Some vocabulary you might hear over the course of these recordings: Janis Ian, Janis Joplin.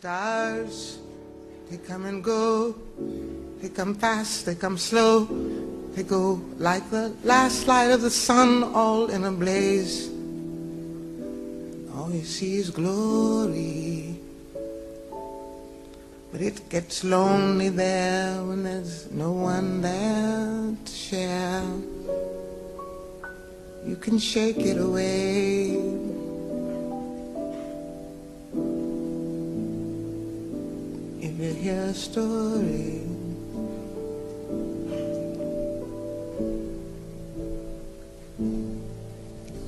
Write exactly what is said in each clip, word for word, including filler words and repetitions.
Stars, they come and go, they come fast, they come slow, they go like the last light of the sun, all in a blaze. All you see is glory, but it gets lonely there when there's no one there to share. You can shake it away. You hear a story,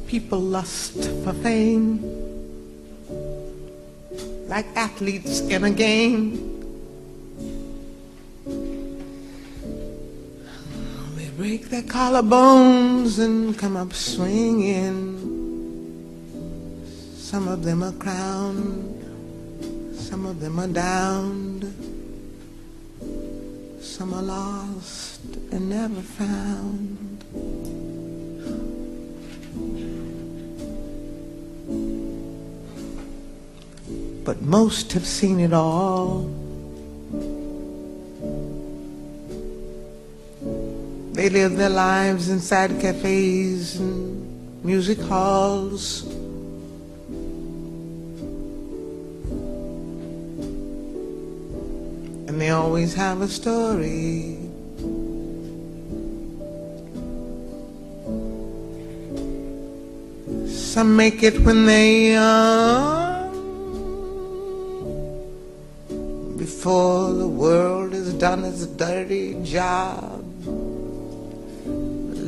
people lust for fame, like athletes in a game. They break their collarbones and come up swinging. Some of them are crowned, some of them are downed, some are lost and never found. But most have seen it all. They live their lives inside cafes and music halls. And they always have a story. Some make it when they are young, before the world has done its dirty job.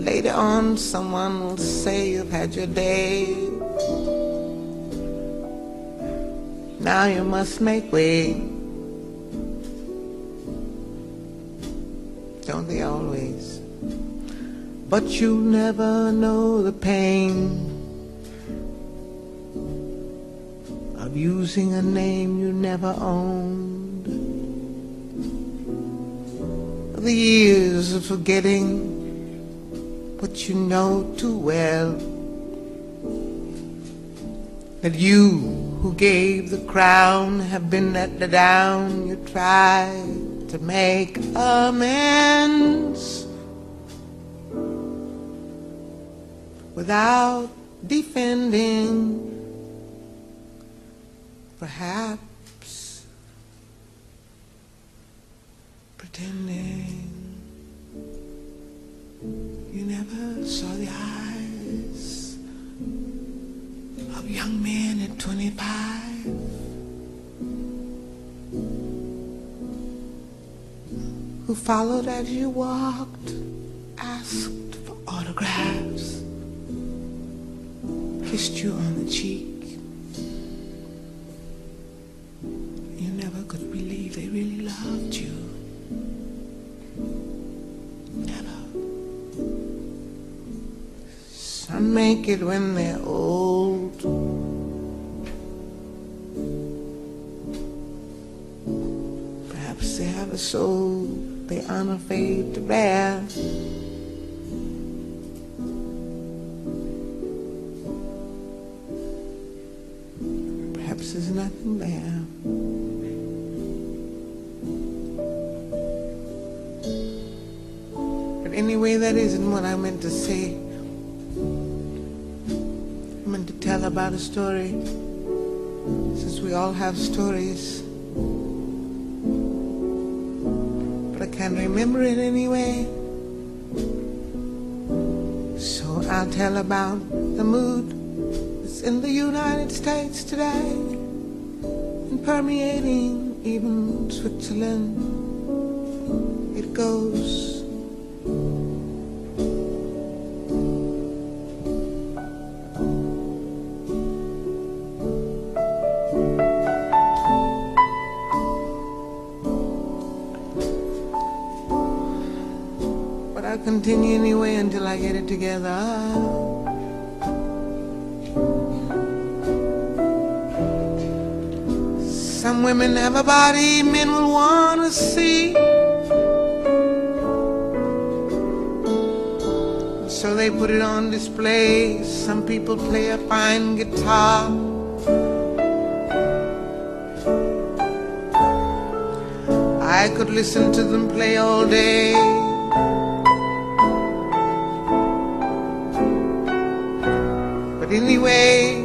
Later on someone will say you've had your day, now you must make way. Don't they always? But you never know the pain of using a name you never owned, the years of forgetting what you know too well, that you who gave the crown have been let down. You tried to make amends without defending. Perhaps pretending you never saw the eyes of young men at twenty-five. Who followed as you walked, asked for autographs, kissed you on the cheek. You never could believe they really loved you. Never. Some make it when they're old, perhaps they have a soul they aren't afraid to bear. Perhaps there's nothing there. But anyway, that isn't what I meant to say. I meant to tell about a story, since we all have stories. I can't remember it anyway, so I'll tell about the mood that's in the United States today, and permeating even Switzerland. It goes. I'll continue anyway until I get it together. Some women have a body men will want to see, so they put it on display. Some people play a fine guitar, could listen to them play all day. But anyway,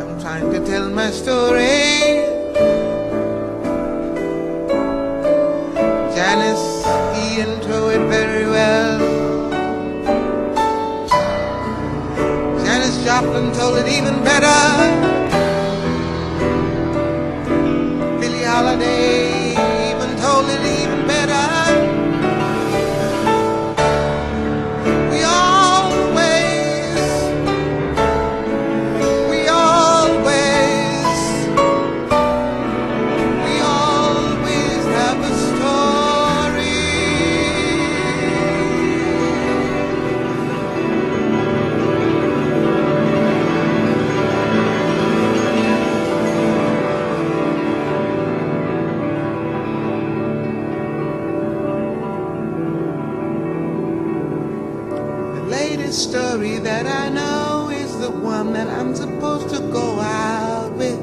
I'm trying to tell my story. Janis Ian told it very well. Janis Joplin told it even better. Holiday even told it even better. We always, we always, we always have a story that I know is the one that I'm supposed to go out with.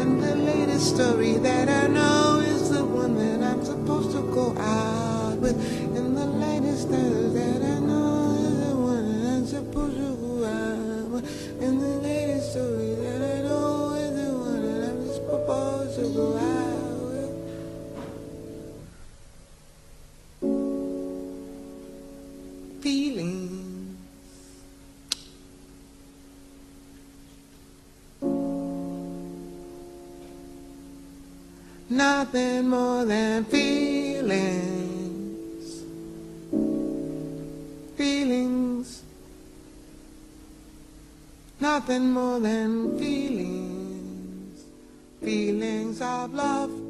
And the latest story that I know is the one that I'm supposed to go out with. And the latest story that I know is the one that I'm supposed to go out with. And the latest story that I know is the one that I'm supposed to go out with. Nothing more than feelings, feelings, nothing more than feelings, feelings of love.